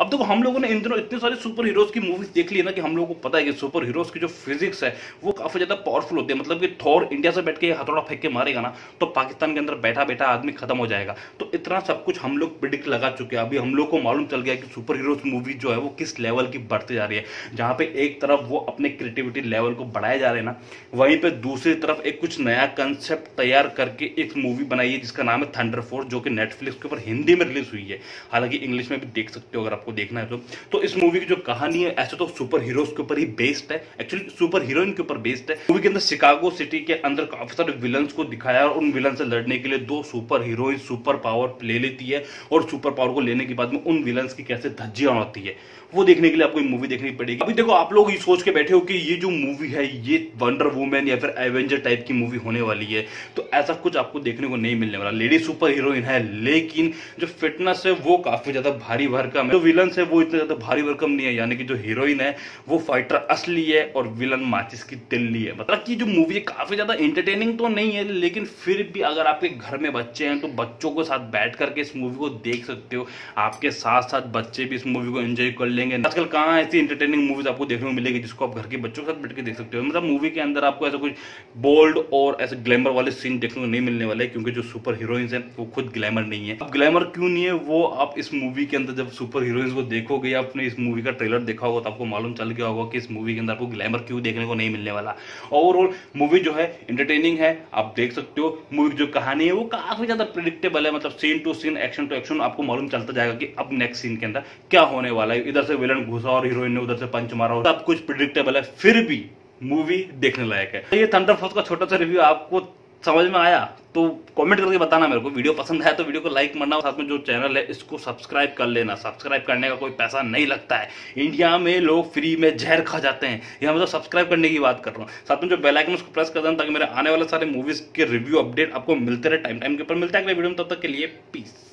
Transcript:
अब देखो हम लोगों ने इन दिनों इतने सारे सुपर हीरोज की मूवीज देख ली है ना कि हम लोगों को पता है कि सुपर हीरोज की जो फिजिक्स है वो काफी ज्यादा पावरफुल होती है। मतलब कि थॉर इंडिया से बैठ के हथौड़ा फेंक के मारेगा ना तो पाकिस्तान के अंदर बैठा बैठा आदमी खत्म हो जाएगा। तो इतना सब कुछ हम लोग प्रिडिक्ट लगा चुके हैं। अभी हम लोग को मालूम चल गया कि सुपर हीरोज मूवी जो है वो किस लेवल की बढ़ती जा रही है, जहां पे एक तरफ वो अपने क्रिएटिविटी लेवल को बढ़ाए जा रहे हैं ना, वहीं पे दूसरी तरफ एक कुछ नया कंसेप्ट तैयार करके एक मूवी बनाई है जिसका नाम है थंडर फोर्स, जो कि नेटफ्लिक्स के ऊपर हिंदी में रिलीज हुई है। हालांकि इंग्लिश में भी देख सकते हो अगर आपको देखना है तो इस मूवी की जो कहानी है ऐसे तो सुपर हीरोज के ऊपर ही बेस्ड है, एक्चुअली सुपर हीरोइन के ऊपर बेस्ड है। मूवी के अंदर शिकागो सिटी के अंदर काफी सारे विलन्स को दिखाया और उन विलन से लड़ने के लिए दो सुपर हीरोइन सुपर पावर ले लेती है और सुपर पावर को लेने के बाद में उन विलन्स की कैसे धज्जियां होती है वो देखने के लिए आपको मूवी देखनी पड़ेगी। अभी देखो आप लोग ये सोच के बैठे हो कि ये जो मूवी है ये वंडर वुमन या फिर एवेंजर टाइप की मूवी होने वाली है, तो ऐसा कुछ आपको देखने को नहीं मिलने वाला। लेडी सुपर हीरोइन है लेकिन जो फिटनेस है वो काफी ज्यादा भारी भरकम है, जो विलन है वो इतना ज्यादा भारी भरकम नहीं है। यानी कि जो हीरोइन है वो फाइटर असली है और विलन माचिस की तिल्ली है। मतलब की जो मूवी है काफी ज्यादा एंटरटेनिंग तो नहीं है, लेकिन फिर भी अगर आपके घर में बच्चे हैं तो बच्चों के साथ बैठ करके इस मूवी को देख सकते हो। आपके साथ साथ बच्चे भी इस मूवी को एंजॉय कर लेंगे। आजकल कहाँ ऐसी एंटरटेनिंग मूवीज आपको देखने को मिलेगी जिसको आप घर के बच्चों के साथ बैठ के देख सकते हो। मतलब मूवी के अंदर आपको ऐसा कुछ बोल्ड और ऐसे ग्लैमर वाले सीन देखने को नहीं मिलने वाले, क्योंकि जो सुपर हीरोइंस हैं वो खुद ग्लैमर नहीं है। अब ग्लैमर क्यों नहीं है वो आप इस मूवी के अंदर जब सुपर हीरोइंस को देखोगे या आपने इस मूवी का ट्रेलर देखा होगा तो आपको मालूम चल गया होगा कि इस मूवी के अंदर आपको ग्लैमर क्यों देखने को नहीं मिलने वाला। ओवरऑल मूवी जो है एंटरटेनिंग है, आप देख सकते हो। मूवी की जो कहानी है वो काफी ज्यादा प्रेडिक्टेबल है, मतलब scene to scene action to action आपको मालूम चलता जाएगा कि अब नेक्स्ट सीन के अंदर क्या होने वाला है। इधर से विलन घुसा और हीरोइन ने उधर से पंच मारा, सब कुछ प्रेडिक्टेबल है, फिर भी मूवी देखने लायक है। तो ये थंडर फोर्स का छोटा सा रिव्यू आपको समझ में आया तो कमेंट करके बताना मेरे को। वीडियो पसंद आया तो वीडियो को लाइक करना और साथ में जो चैनल है इसको सब्सक्राइब कर लेना। सब्सक्राइब करने का कोई पैसा नहीं लगता है, इंडिया में लोग फ्री में जहर खा जाते हैं, यहाँ मतलब सब्सक्राइब करने की बात कर रहा हूँ। साथ में जो बेल आइकन उसको प्रेस कर देना ताकि मेरे आने वाले सारे मूवीज के रिव्यू अपडेट आपको मिलते रहे टाइम टाइम के ऊपर। मिलता है अगले वीडियो में, तब तक के लिए पीस।